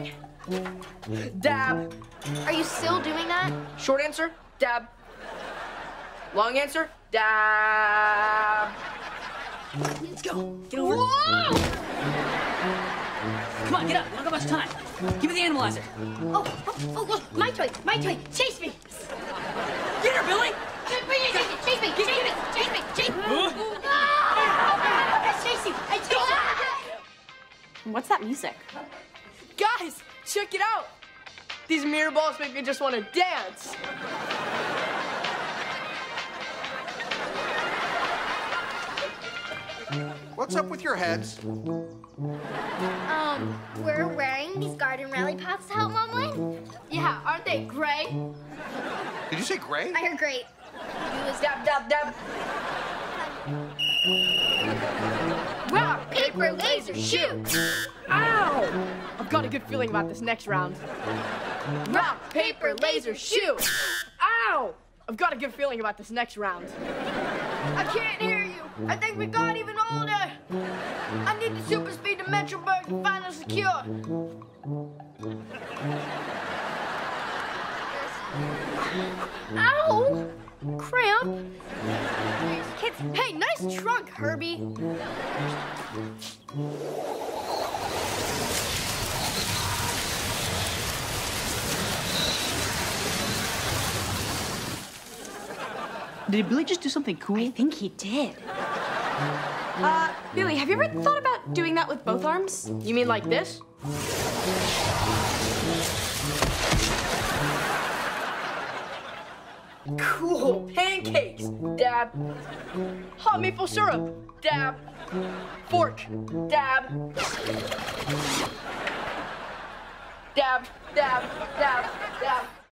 doing? Dab. Are you still doing that? Short answer, dab. Long answer, dab. Let's go. Get over. Whoa! Come on, get up. We don't got much time. Give me the analyzer. Oh, my toy. Chase me. Get her, Billy. Chase me. Chase me. What's that music? Guys, check it out. These mirror balls make me just want to dance. What's up with your heads? We're wearing these garden rally pots to help Mom win. Yeah, aren't they great? Did you say great? I heard great. It was dab. Rock, paper, laser, shoot! Ow! I've got a good feeling about this next round. Rock, paper, laser, shoot! Ow! I've got a good feeling about this next round. I can't hear you. I think we got even older. I need the super speed to Metroburg to find us a cure. Ow! Cramp. Kids, hey, nice trunk, Herbie. Did Billy just do something cool? I think he did. Billy, have you ever thought about doing that with both arms? You mean like this? Cool. Pancakes. Dab. Hot maple syrup. Dab. Fork. Dab. Dab. Dab. Dab.